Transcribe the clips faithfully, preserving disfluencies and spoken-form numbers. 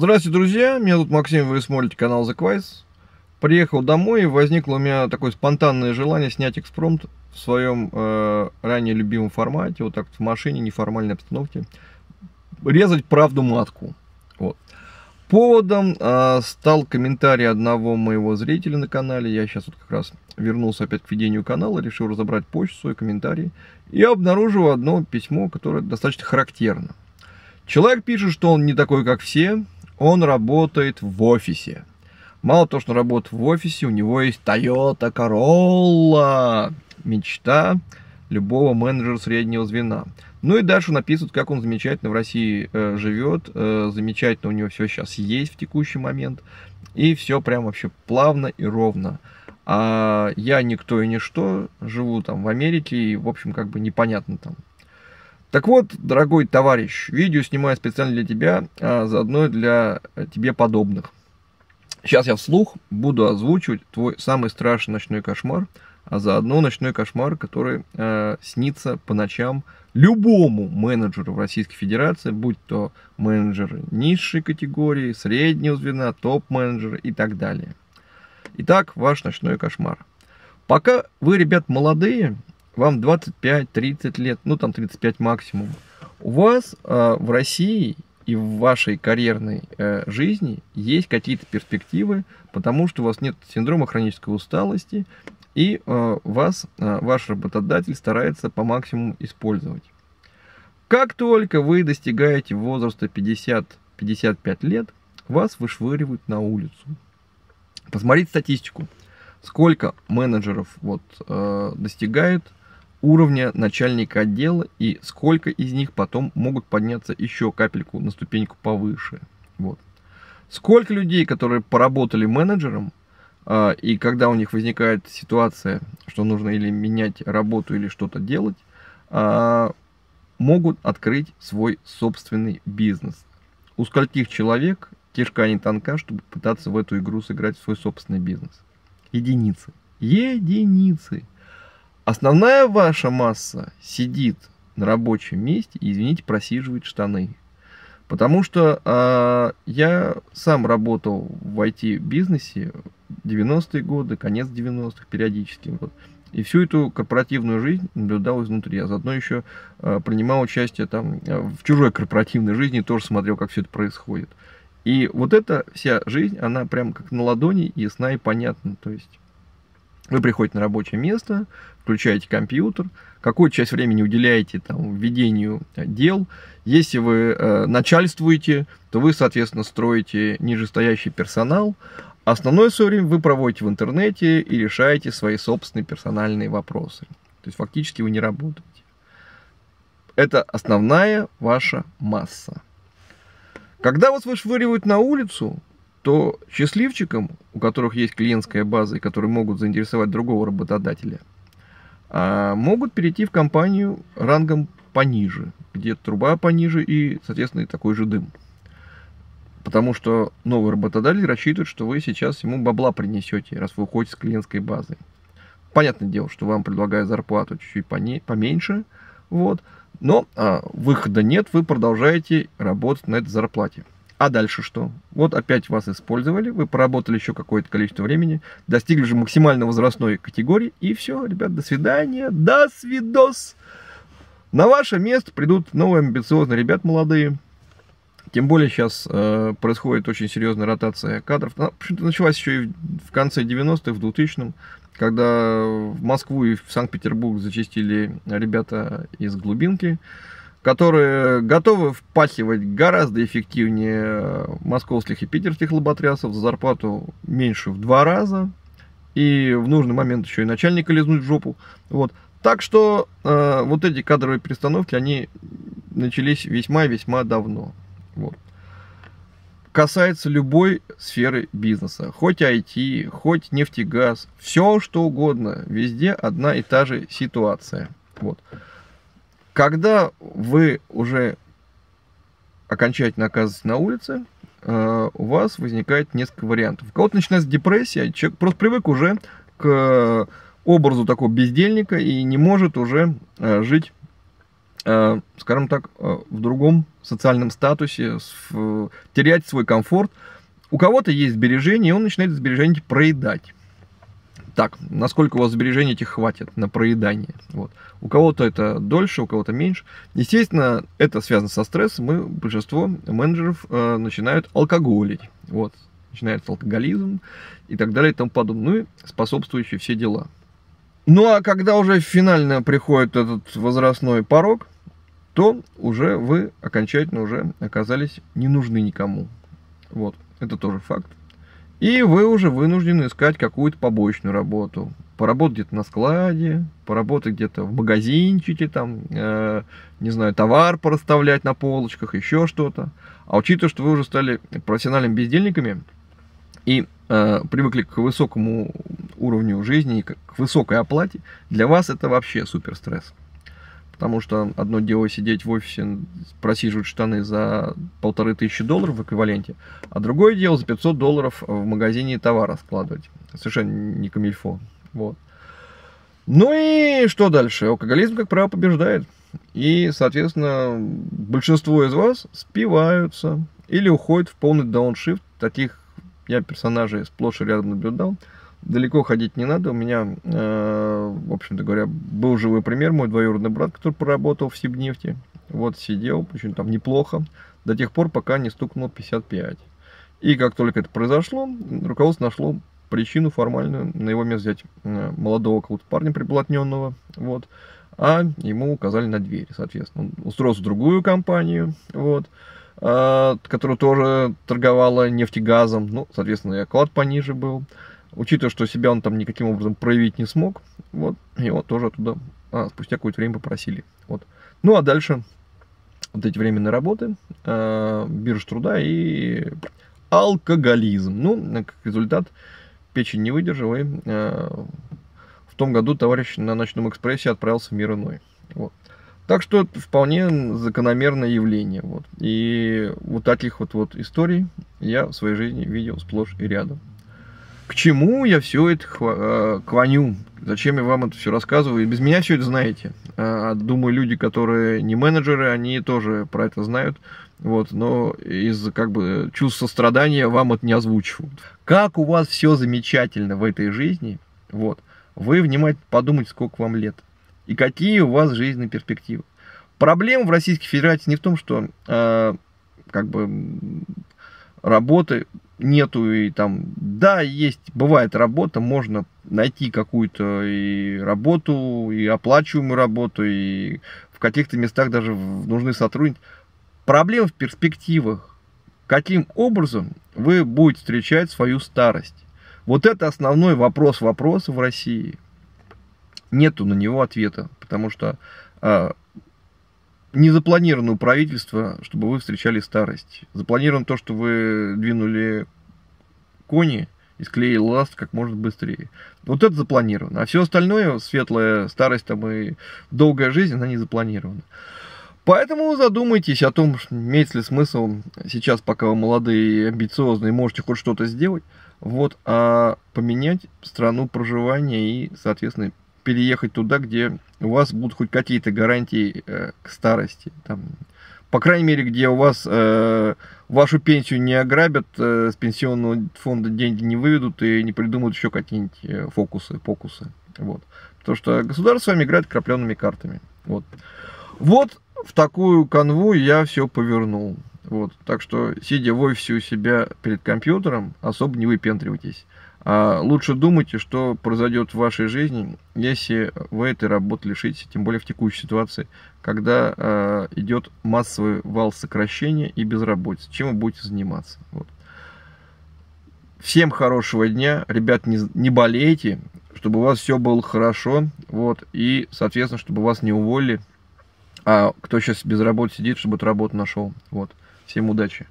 Здравствуйте, друзья, меня зовут Максим, вы смотрите канал TheQwais. Приехал домой и возникло у меня такое спонтанное желание снять экспромт в своем э, ранее любимом формате, вот так вот в машине, неформальной обстановке, резать правду матку. Вот. Поводом э, стал комментарий одного моего зрителя на канале. Я сейчас вот как раз вернулся опять к ведению канала, решил разобрать почту, свой комментарий, и обнаружил одно письмо, которое достаточно характерно. Человек пишет, что он не такой, как все, он работает в офисе. Мало того, что он работает в офисе, у него есть Toyota Corolla. Мечта любого менеджера среднего звена. Ну и дальше он описывает, как он замечательно в России э, живет, э, замечательно у него все сейчас есть в текущий момент. И все прям вообще плавно и ровно. А я никто и ничто, живу там в Америке и, в общем, как бы непонятно там. Так вот, дорогой товарищ, видео снимаю специально для тебя, а заодно и для тебе подобных. Сейчас я вслух буду озвучивать твой самый страшный ночной кошмар, а заодно ночной кошмар, который э, снится по ночам любому менеджеру в Российской Федерации, будь то менеджер низшей категории, среднего звена, топ-менеджер и так далее. Итак, ваш ночной кошмар. Пока вы, ребят, молодые, вам двадцать пять тридцать лет, ну там тридцать пять максимум, у вас э, в России и в вашей карьерной э, жизни есть какие-то перспективы, потому что у вас нет синдрома хронической усталости, и э, вас, э, ваш работодатель старается по максимуму использовать. Как только вы достигаете возраста пятьдесят — пятьдесят пять лет, вас вышвыривают на улицу. Посмотрите статистику, сколько менеджеров вот, э, достигает уровня начальника отдела и сколько из них потом могут подняться еще капельку на ступеньку повыше. Вот. Сколько людей, которые поработали менеджером, э, и когда у них возникает ситуация, что нужно или менять работу, или что-то делать, э, могут открыть свой собственный бизнес. У скольких человек кишка не тонка, чтобы пытаться в эту игру сыграть в свой собственный бизнес? Единицы. Единицы. Основная ваша масса сидит на рабочем месте и, извините, просиживает штаны. Потому что э, я сам работал в ай ти-бизнесе девяностые годы, конец девяностых периодически. Вот, и всю эту корпоративную жизнь наблюдал изнутри. Я заодно еще э, принимал участие там, в чужой корпоративной жизни, тоже смотрел, как все это происходит. И вот эта вся жизнь, она прям как на ладони, ясна и понятна. То есть вы приходите на рабочее место, включаете компьютер, какую часть времени уделяете там, ведению дел. Если вы э, начальствуете, то вы, соответственно, строите нижестоящий персонал. Основное свое время вы проводите в интернете и решаете свои собственные персональные вопросы. То есть фактически вы не работаете. Это основная ваша масса. Когда вас вышвыривают на улицу, то счастливчикам, у которых есть клиентская база и которые могут заинтересовать другого работодателя, могут перейти в компанию рангом пониже, где труба пониже и, соответственно, такой же дым. Потому что новый работодатель рассчитывает, что вы сейчас ему бабла принесете, раз вы уходите с клиентской базы. Понятное дело, что вам предлагают зарплату чуть-чуть поменьше, вот, но а, выхода нет, вы продолжаете работать на этой зарплате. А дальше что? Вот опять вас использовали, вы поработали еще какое-то количество времени, достигли же максимально возрастной категории, и все, ребят, до свидания, до свидос! На ваше место придут новые амбициозные ребят молодые, тем более сейчас э, происходит очень серьезная ротация кадров. Она, в общем-то, началась еще и в конце девяностых, в двухтысячном, когда в Москву и в Санкт-Петербург зачастили ребята из глубинки, которые готовы впахивать гораздо эффективнее московских и питерских лоботрясов за зарплату меньше в два раза. И в нужный момент еще и начальника лизнуть в жопу. Вот. Так что э, вот эти кадровые перестановки, они начались весьма-весьма давно. Вот. Касается любой сферы бизнеса. Хоть ай ти, хоть нефтегаз, все что угодно. Везде одна и та же ситуация. Вот. Когда вы уже окончательно оказываетесь на улице, у вас возникает несколько вариантов. У кого-то начинается депрессия, человек просто привык уже к образу такого бездельника и не может уже жить, скажем так, в другом социальном статусе, в, терять свой комфорт. У кого-то есть сбережения, и он начинает сбережения проедать. Так, насколько у вас сбережений этих хватит на проедание. Вот. У кого-то это дольше, у кого-то меньше. Естественно, это связано со стрессом. Мы, большинство менеджеров э, начинают алкоголить. Вот. Начинается алкоголизм и так далее и тому подобное. Ну и способствующие все дела. Ну а когда уже финально приходит этот возрастной порог, то уже вы окончательно уже оказались не нужны никому. Вот. Это тоже факт. И вы уже вынуждены искать какую-то побочную работу. Поработать где-то на складе, поработать где-то в магазинчике, там, э, не знаю, товар проставлять на полочках, еще что-то. А учитывая, что вы уже стали профессиональными бездельниками и э, привыкли к высокому уровню жизни, к высокой оплате, для вас это вообще супер стресс. Потому что одно дело сидеть в офисе, просиживать штаны за полторы тысячи долларов в эквиваленте, а другое дело за пятьсот долларов в магазине товара складывать. Совершенно не камильфо. Вот. Ну и что дальше? Алкоголизм, как правило, побеждает. И, соответственно, большинство из вас спиваются или уходят в полный дауншифт. Таких я персонажей сплошь и рядом наблюдал. Далеко ходить не надо. У меня, э, в общем-то говоря, был живой пример. Мой двоюродный брат, который проработал в Сибнефти. Вот сидел, причем там неплохо, до тех пор, пока не стукнул пятьдесят пять. И как только это произошло, руководство нашло причину формальную на его место взять молодого какого-то парня приблотненного. Вот. А ему указали на дверь, соответственно. Он устроился в другую компанию, вот, э, которая тоже торговала нефтегазом. Ну, соответственно, и оклад пониже был. Учитывая, что себя он там никаким образом проявить не смог, вот, его тоже оттуда а, спустя какое-то время попросили. Вот. Ну, а дальше вот эти временные работы, э, биржа труда и алкоголизм. Ну, как результат, печень не выдержала, и э, в том году товарищ на ночном экспрессе отправился в мир иной. Вот. Так что это вполне закономерное явление. Вот. И вот таких вот, вот историй я в своей жизни видел сплошь и рядом. К чему я все это клоню? Зачем я вам это все рассказываю? И без меня все это знаете. Думаю, люди, которые не менеджеры, они тоже про это знают. Вот, но из как бы чувств сострадания вам это не озвучивают. Как у вас все замечательно в этой жизни, вот, вы внимательно подумайте, сколько вам лет. И какие у вас жизненные перспективы. Проблема в Российской Федерации не в том, что э, как бы работы нету, и там, да, есть, бывает работа, можно найти какую-то и работу, и оплачиваемую работу, и в каких-то местах даже нужны сотрудники. Проблема в перспективах. Каким образом вы будете встречать свою старость? Вот это основной вопрос вопроса в России. Нету на него ответа, потому что э, не запланировано у правительства, чтобы вы встречали старость. Запланировано то, что вы двинули кони и склеили ласт как можно быстрее. Вот это запланировано. А все остальное, светлая старость там и долгая жизнь, она не запланирована. Поэтому задумайтесь о том, имеет ли смысл сейчас, пока вы молодые и амбициозные, можете хоть что-то сделать, вот, а поменять страну проживания и, соответственно, переехать туда, где у вас будут хоть какие-то гарантии э, к старости. Там, по крайней мере, где у вас э, вашу пенсию не ограбят, э, с пенсионного фонда деньги не выведут и не придумают еще какие-нибудь э, фокусы, покусы. Вот. Потому что государство с вами играет крапленными картами. Вот. Вот в такую канву я все повернул. Вот. Так что, сидя в офисе у себя перед компьютером, особо не выпендривайтесь. А лучше думайте, что произойдет в вашей жизни, если вы этой работы лишитесь, тем более в текущей ситуации, когда э, идет массовый вал сокращения и безработицы. Чем вы будете заниматься? Вот. Всем хорошего дня. Ребят, не, не болейте, чтобы у вас все было хорошо. Вот, и, соответственно, чтобы вас не уволили. А кто сейчас без работы сидит, чтобы эту работу нашел. Вот. Всем удачи.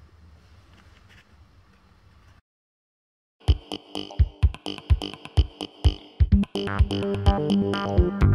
We'll be right back.